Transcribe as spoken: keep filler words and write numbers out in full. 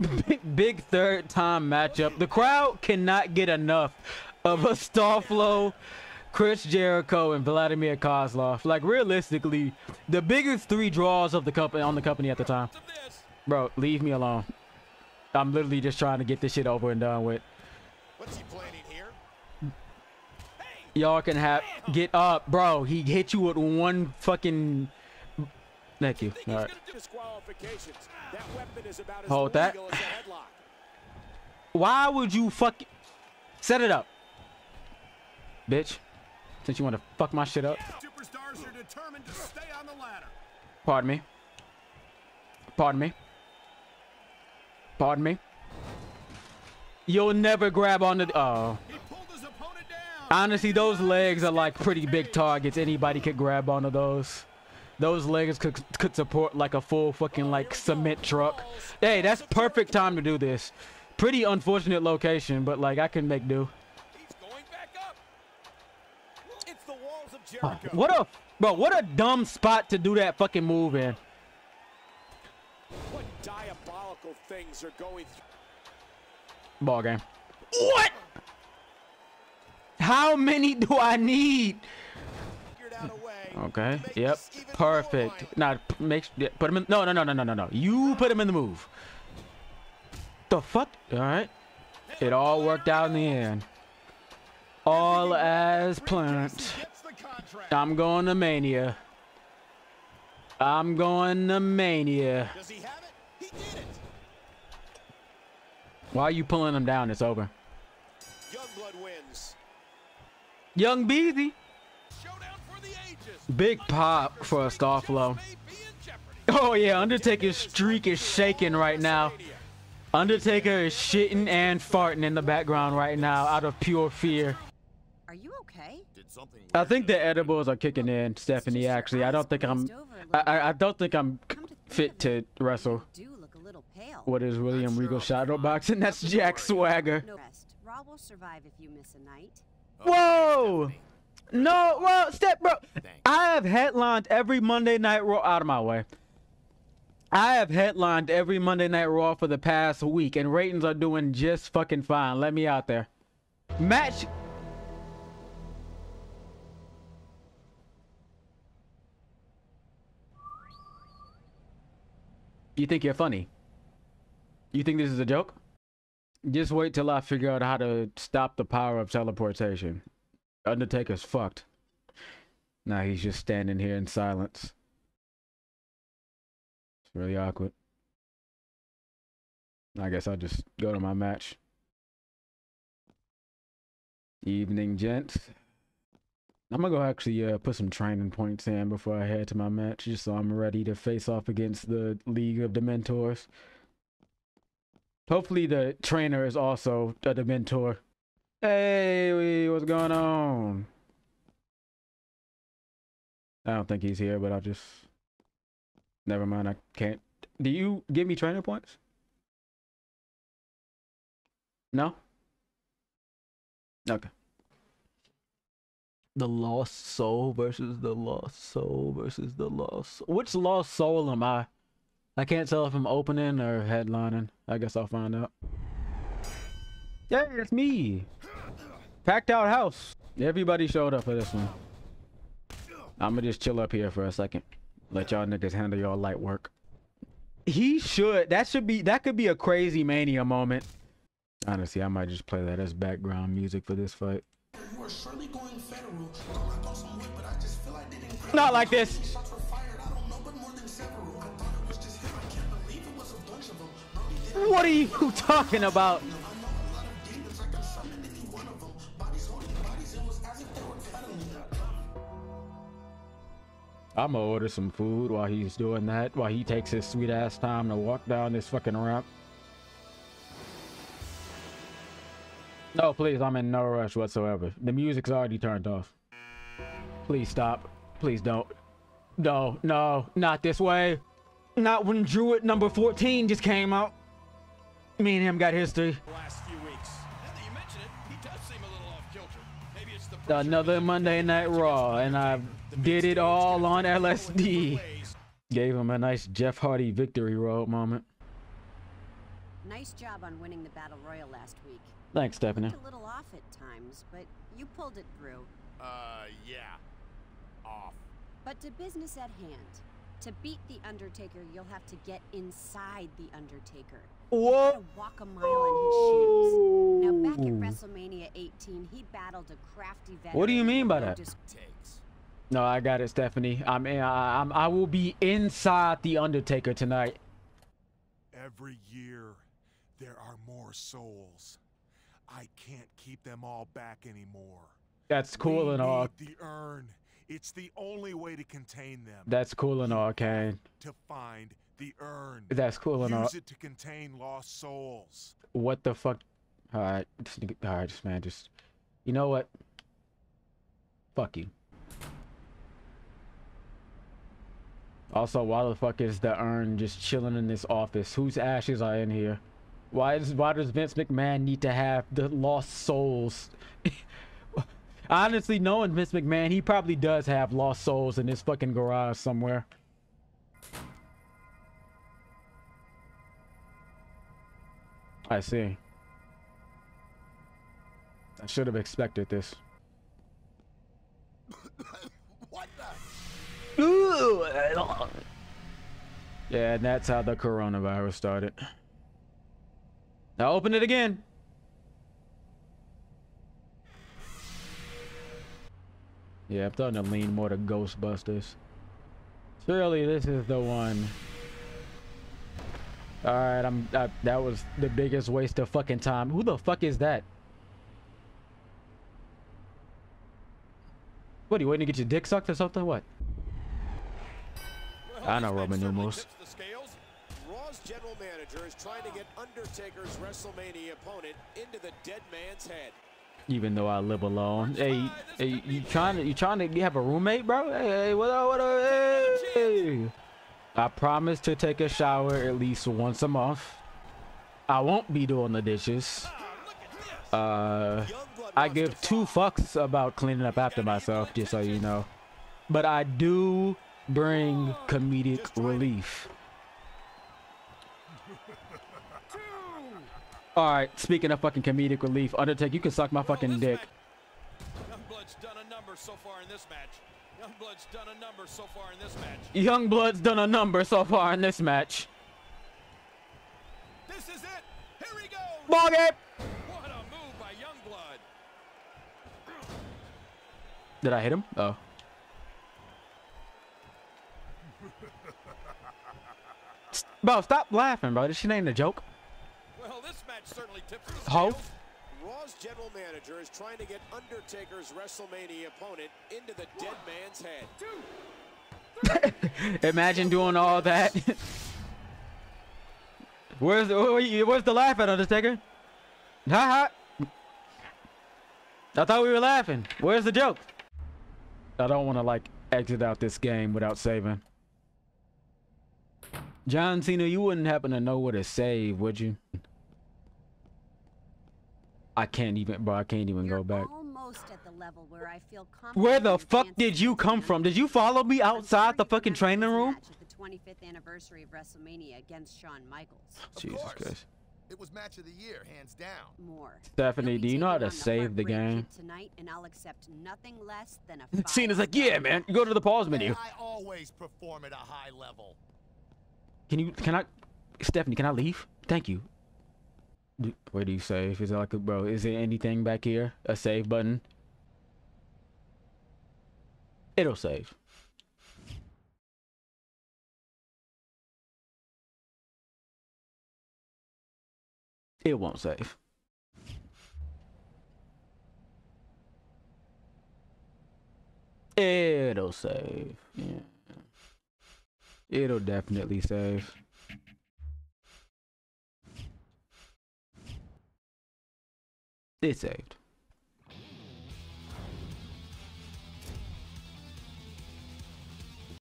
Big, big third time matchup. The crowd cannot get enough of Astolfo, Chris Jericho, and Vladimir Kozlov. Like, realistically, the biggest three draws of the company on the company at the time. Bro, leave me alone. I'm literally just trying to get this shit over and done with. What's he planning here? Y'all can have get up, bro. He hit you with one fucking. Thank you. All right. Hold that. Why would you fucking set it up, bitch? Since you want to fuck my shit up. Superstars are determined to stay on the ladder. Pardon me. Pardon me. Pardon me. You'll never grab on the. Oh. Honestly, those legs are like pretty big targets. Anybody could grab onto those. Those legs could, could support like a full fucking like cement truck. Hey, that's perfect time to do this. Pretty unfortunate location, but like I can make do. Oh, what a bro, what a dumb spot to do that fucking move in. What diabolical things are going through? Ball game. What? How many do I need? Okay. Yep. Perfect. Not nah, make yeah, put him in. No, no, no, no, no, no, no. You put him in the move. The fuck? All right. It all worked out in the end. All as planned. I'm going to Mania. I'm going to Mania. Why are you pulling him down? It's over. Youngblood wins. Young Beezy. Big pop for Astolfo. Oh yeah, Undertaker's streak is shaking right now. Undertaker is shitting and farting in the background right now out of pure fear. Are you okay? I think the edibles are kicking in, Stephanie. Actually, I don't think I'm. I, I don't think I'm fit to wrestle. What is William Regal shadowboxing? That's Jack Swagger. Whoa! No, well, step, bro. I have headlined every Monday Night Raw out of my way. I have headlined every Monday Night Raw for the past week, and ratings are doing just fucking fine. Let me out there. Match. You think you're funny? You think this is a joke? Just wait till I figure out how to stop the power of teleportation. Undertaker's fucked. Now he's just standing here in silence. It's really awkward. I guess I'll just go to my match. Evening, gents. I'm gonna go actually uh, put some training points in before I head to my match, just so I'm ready to face off against the League of Dementors. Hopefully the trainer is also a Dementor. Hey, what's going on? I don't think he's here, but I'll just... Never mind, I can't... Do you give me trainer points? No? Okay. The lost soul versus the lost soul versus the lost... Which lost soul am I? I can't tell if I'm opening or headlining. I guess I'll find out. Yeah, it's me. Packed out house. Everybody showed up for this one. I'ma just chill up here for a second. Let y'all niggas handle y'all light work. He should. That should be. That could be a crazy Mania moment. Honestly, I might just play that as background music for this fight. We're surely going federal. Not like this. What are you talking about? I'm gonna order some food while he's doing that, while he takes his sweet ass time to walk down this fucking ramp. No, please, I'm in no rush whatsoever. The music's already turned off. Please stop. Please don't. No, no, not this way. Not when Druid number fourteen just came out. Me and him got history. Last few weeks. Now that you mention it, he does seem a little off kilter. Maybe it's the another Monday Night Raw, and I've did it all on L S D. Gave him a nice Jeff Hardy victory road moment. Nice job on winning the Battle Royal last week. Thanks, Stephanie. A little off at times, but you pulled it through. Uh, yeah. Off. But to business at hand. To beat the Undertaker, you'll have to get inside the Undertaker. What? Walk a mile in his shoes. Now, back at WrestleMania eighteen, he battled a crafty veteran. What do you mean by that? No, I got it, Stephanie. I'm, I'm, I will be inside the Undertaker tonight. Every year, there are more souls. I can't keep them all back anymore. That's cool and all. The urn. It's the only way to contain them. That's cool and all, Kane. To find the urn. That's cool and all. Use it to contain lost souls. What the fuck? All right, all right, just man, just. You know what? Fuck you. Also, why the fuck is the urn just chilling in this office? Whose ashes are in here? Why is why does Vince McMahon need to have the lost souls? Honestly, knowing Vince McMahon, he probably does have lost souls in his fucking garage somewhere. I see. I should have expected this. What the? Ooh, yeah, and that's how the coronavirus started. Now open it again. Yeah, I'm starting to lean more to Ghostbusters. Surely this is the one. All right, I'm. I, that was the biggest waste of fucking time. Who the fuck is that? What, are you waiting to get your dick sucked or something? What? Well, I know Roman numerals. Raw's general manager is trying to get Undertaker's WrestleMania opponent into the dead man's head. Even though I live alone. Hey, hey, you trying to you trying to you have a roommate, bro? Hey, what up, what up? Hey. I promise to take a shower at least once a month. I won't be doing the dishes. Uh, I give two fucks about cleaning up after myself, just so you know. But I do bring comedic relief. All right, speaking of fucking comedic relief, Undertaker, you can suck my fucking well, dick. Youngblood's done a number so far in this match. Youngblood's done a number so far in this match. Youngblood's done a number so far in this match. This is it. Here we go. Ball game. What a move by Youngblood. Did I hit him? Oh. Bro, stop laughing, bro. This shit ain't a joke. Well, this match certainly tips the scales. Raw's general manager is trying to get Undertaker's WrestleMania opponent into the dead man's head. Two, imagine doing all that. Where's the, where's the laugh at, Undertaker? Ha ha. I thought we were laughing. Where's the joke? I don't want to like exit out this game without saving. John Cena, you wouldn't happen to know where to save, would you? I can't even, bro. I can't even You're go back. At the level where, I feel where the fuck did you come from? Did you follow me outside the fucking training room? The twenty-fifth anniversary of WrestleMania against Shawn Michaels. Of Jesus course. Christ. It was match of the year, hands down. More. Stephanie, do you know how to save the game? Tonight, and I'll accept nothing less than a Cena's like, yeah, man. You go to the pause menu. I always perform at a high level. Can you? Can I? Stephanie, can I leave? Thank you. Where do you save? Is it like, a, bro? Is there anything back here? A save button? It'll save. It won't save. It'll save. Yeah. It'll definitely save. It saved.